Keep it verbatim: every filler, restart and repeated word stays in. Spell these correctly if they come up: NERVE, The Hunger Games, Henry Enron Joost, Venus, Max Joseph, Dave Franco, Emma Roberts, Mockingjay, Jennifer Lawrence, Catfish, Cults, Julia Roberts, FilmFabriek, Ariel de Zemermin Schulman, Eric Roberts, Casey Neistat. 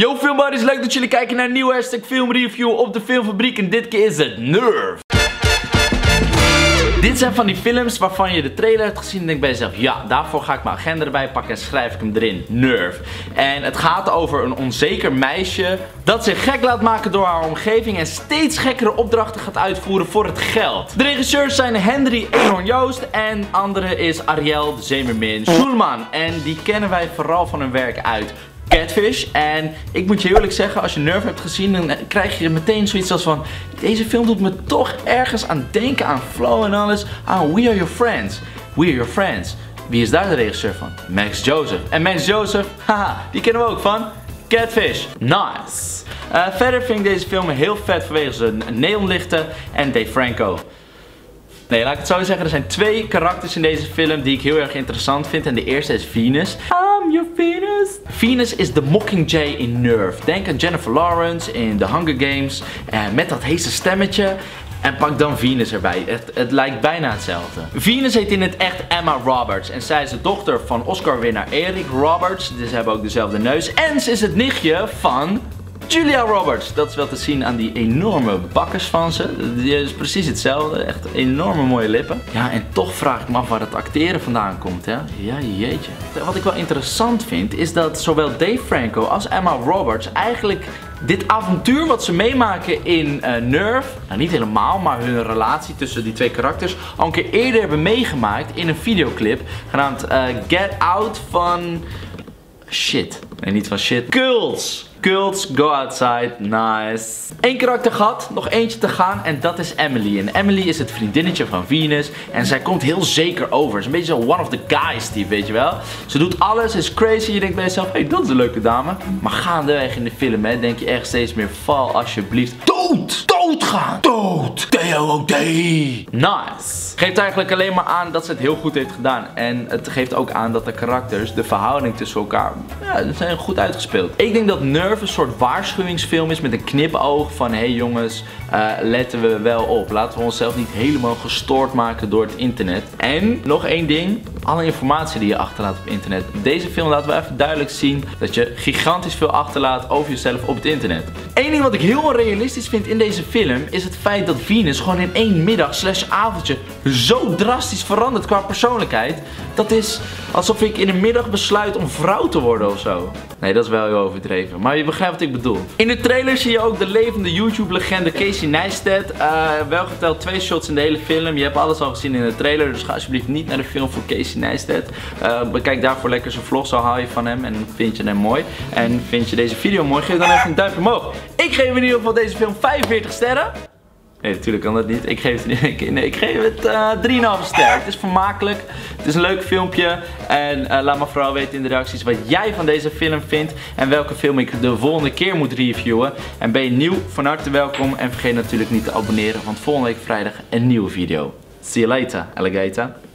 Yo filmbudders, leuk dat jullie kijken naar een nieuwe hashtag filmreview op de Filmfabriek. En dit keer is het Nerve. Dit zijn van die films waarvan je de trailer hebt gezien en denkt bij jezelf, ja, daarvoor ga ik mijn agenda erbij pakken en schrijf ik hem erin. Nerve. En het gaat over een onzeker meisje dat zich gek laat maken door haar omgeving en steeds gekkere opdrachten gaat uitvoeren voor het geld. De regisseurs zijn Henry Enron Joost en andere is Ariel de Zemermin Schulman. En die kennen wij vooral van hun werk uit Catfish. En ik moet je eerlijk zeggen, als je Nerve hebt gezien, dan krijg je meteen zoiets als van, deze film doet me toch ergens aan denken, aan flow en alles. Ah, We Are Your Friends. We Are Your Friends. Wie is daar de regisseur van? Max Joseph. En Max Joseph, haha, die kennen we ook van Catfish. Nice. Uh, verder vind ik deze film heel vet vanwege zijn neonlichten en Dave Franco. Nee, laat ik het zo zeggen, er zijn twee karakters in deze film die ik heel erg interessant vind. En de eerste is Venus. I'm your Venus. Venus is de Mockingjay in Nerve. Denk aan Jennifer Lawrence in The Hunger Games. En met dat heese stemmetje. En pak dan Venus erbij. Het, het lijkt bijna hetzelfde. Venus heet in het echt Emma Roberts. En zij is de dochter van Oscar-winnaar Eric Roberts. Dus ze hebben ook dezelfde neus. En ze is het nichtje van Julia Roberts. Dat is wel te zien aan die enorme bakkers van ze. Die is precies hetzelfde. Echt enorme mooie lippen. Ja, en toch vraag ik me af waar het acteren vandaan komt, hè. Ja, jeetje. Wat ik wel interessant vind, is dat zowel Dave Franco als Emma Roberts eigenlijk dit avontuur wat ze meemaken in uh, Nerve, nou niet helemaal, maar hun relatie tussen die twee karakters, al een keer eerder hebben meegemaakt in een videoclip genaamd uh, Get Out van... Shit. Nee, niet van shit. Cults. Cults, go outside, nice. Eén karakter gehad, nog eentje te gaan en dat is Emily. En Emily is het vriendinnetje van Venus en zij komt heel zeker over. Ze is een beetje zo'n one of the guys type, weet je wel. Ze doet alles, is crazy, je denkt bij jezelf, hé, hey, dat is een leuke dame. Maar gaandeweg in de film, hè, denk je echt steeds meer, val alsjeblieft dood, dood gaan, dood, D O O D. Nice. Geeft eigenlijk alleen maar aan dat ze het heel goed heeft gedaan. En het geeft ook aan dat de karakters, de verhouding tussen elkaar, ja, zijn goed uitgespeeld. Ik denk dat Nerve een soort waarschuwingsfilm is met een knipoog van, hé hey jongens, uh, letten we wel op. Laten we onszelf niet helemaal gestoord maken door het internet. En nog één ding, alle informatie die je achterlaat op internet. Deze film laat wel even duidelijk zien dat je gigantisch veel achterlaat over jezelf op het internet. Eén ding wat ik heel realistisch vind in deze film is het feit dat Venus gewoon in één middag slash avondje zo drastisch verandert qua persoonlijkheid. Dat is alsof ik in de middag besluit om vrouw te worden ofzo. Nee, dat is wel heel overdreven, maar je begrijpt wat ik bedoel. In de trailer zie je ook de levende YouTube legende Casey Neistat. Uh, wel geteld twee shots in de hele film. Je hebt alles al gezien in de trailer, dus ga alsjeblieft niet naar de film voor Casey Neistat. Uh, bekijk daarvoor lekker zijn vlog, zo hou je van hem en vind je hem mooi. En vind je deze video mooi, geef dan even een duimpje omhoog. Ik geef in ieder geval deze film vijfenveertig sterren. Nee, natuurlijk kan dat niet. Ik geef het, nee, ik geef het uh, drie komma vijf sterren. Het is vermakelijk. Het is een leuk filmpje. En uh, laat me vooral weten in de reacties wat jij van deze film vindt. En welke film ik de volgende keer moet reviewen. En ben je nieuw, van harte welkom. En vergeet natuurlijk niet te abonneren. Want volgende week vrijdag een nieuwe video. See you later, alligator.